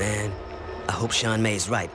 Man, I hope Sha Mei is right.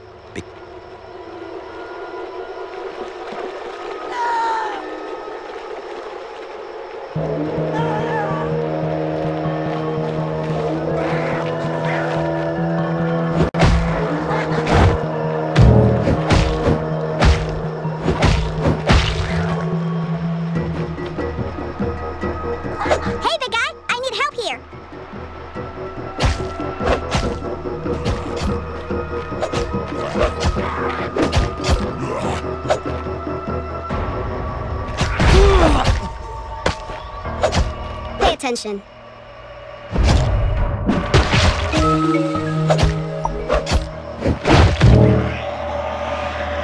Attention.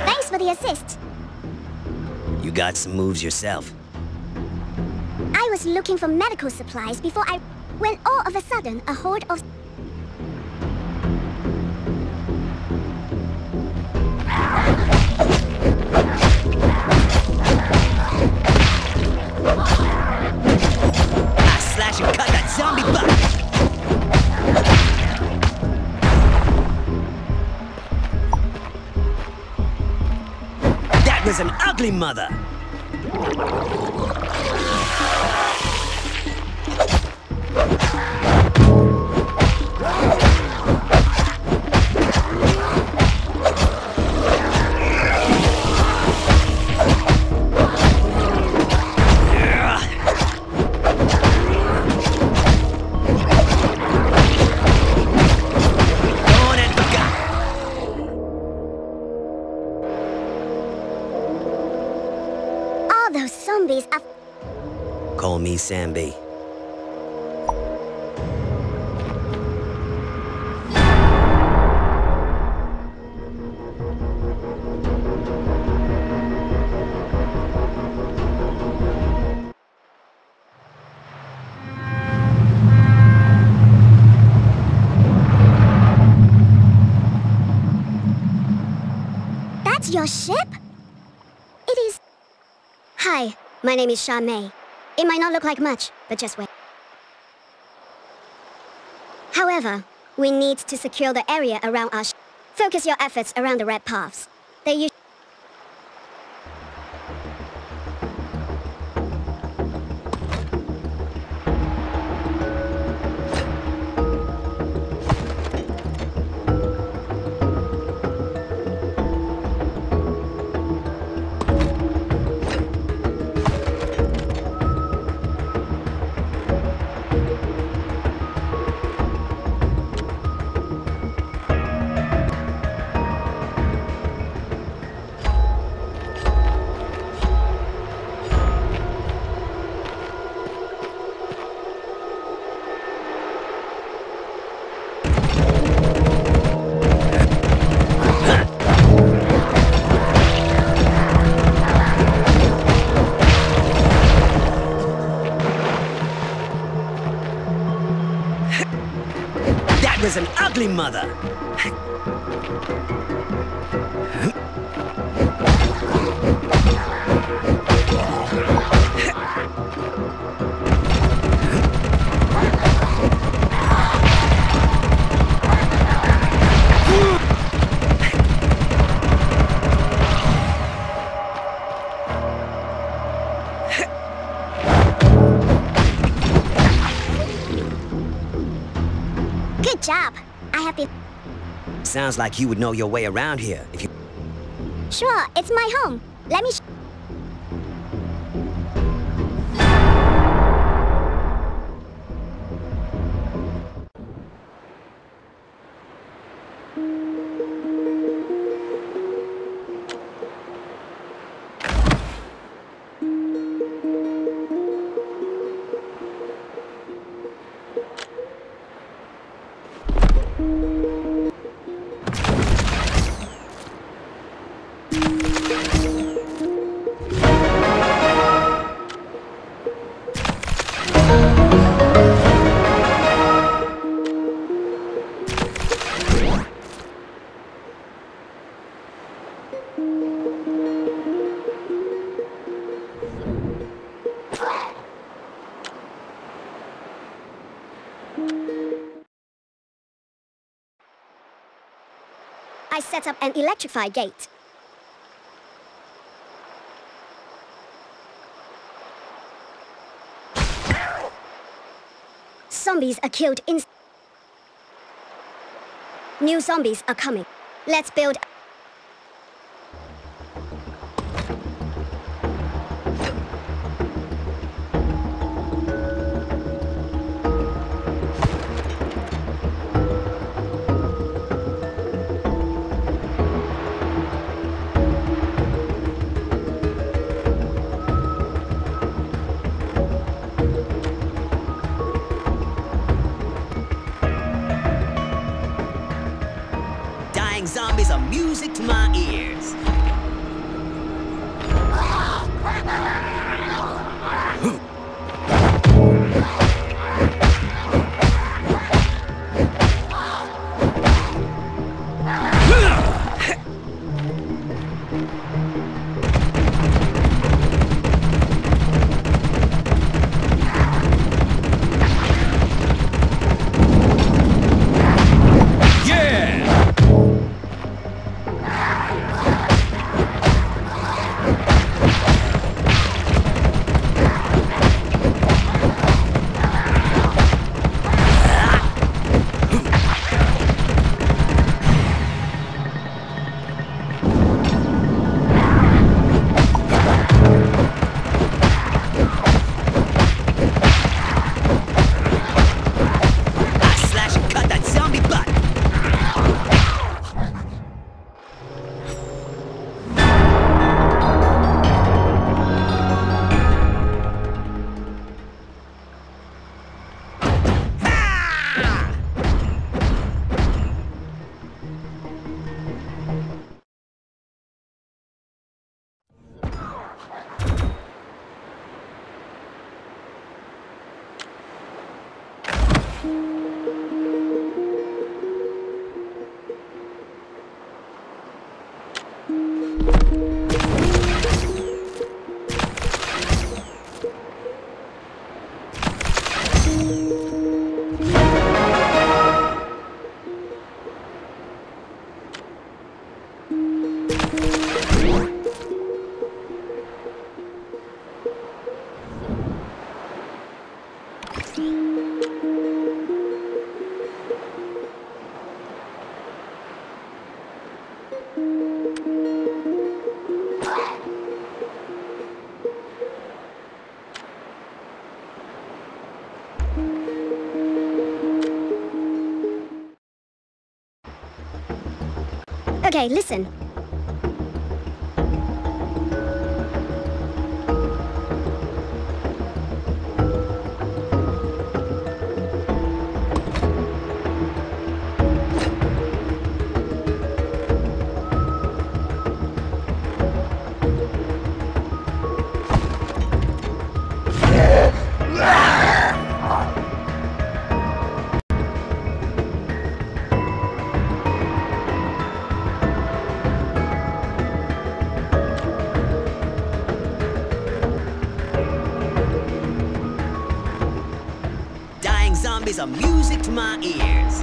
Thanks for the assist. You got some moves yourself. I was looking for medical supplies before I... when all of a sudden a horde of... Is an ugly mother. Those zombies are... Call me Sam B. That's your ship? Hi, my name is Sha Mei. It might not look like much, but just wait. However, we need to secure the area around our ship. Focus your efforts around the red paths. They usually... There's an ugly mother. Good job. I have been... Sounds like you would know your way around here if you... Sure, it's my home. Let me... set up an electrified gate. Zombies are killed instantly. New zombies are coming. Let's build. Zombies are music to my ears. Okay, listen. Zombies are music to my ears.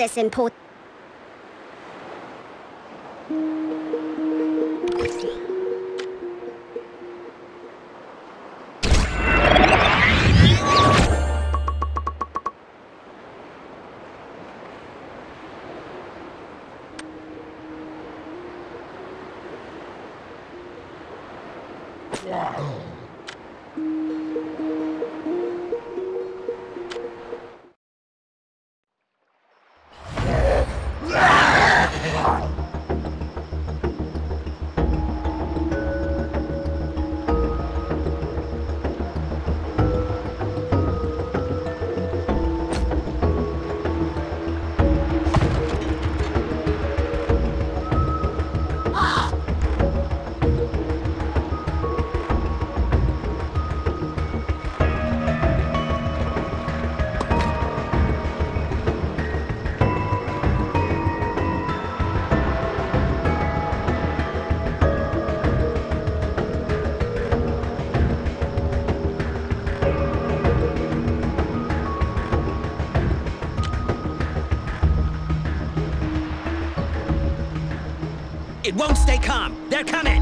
is important. It won't stay calm. They're coming!